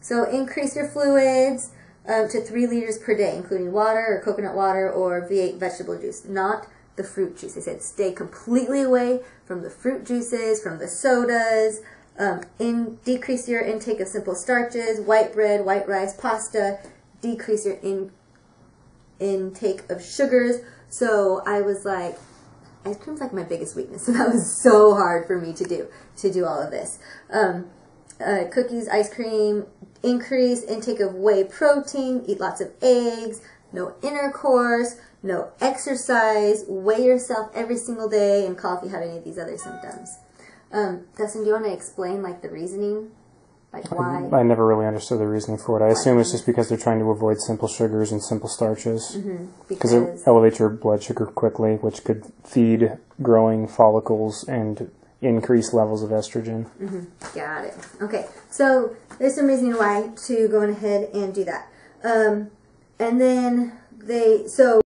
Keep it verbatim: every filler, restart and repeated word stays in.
So increase your fluids uh, to three liters per day, including water or coconut water or V eight vegetable juice, not the fruit juice. They said stay completely away from the fruit juices, from the sodas. Um, in, decrease your intake of simple starches, white bread, white rice, pasta. Decrease your in, intake of sugars. So I was like, ice cream's like my biggest weakness, so that was so hard for me to do, to do all of this. Um, uh, cookies, ice cream, increase intake of whey protein, eat lots of eggs, no intercourse, no exercise, weigh yourself every single day, and call if you have any of these other symptoms. Um, Dustin, do you want to explain, like, the reasoning? Like, why? I never really understood the reasoning for it. I assume it's just because they're trying to avoid simple sugars and simple starches. Mm-hmm. Because it elevates your blood sugar quickly, which could feed growing follicles and increase levels of estrogen. Mm-hmm. Got it. Okay. So there's some reasoning why to go ahead and do that. Um, and then they... so.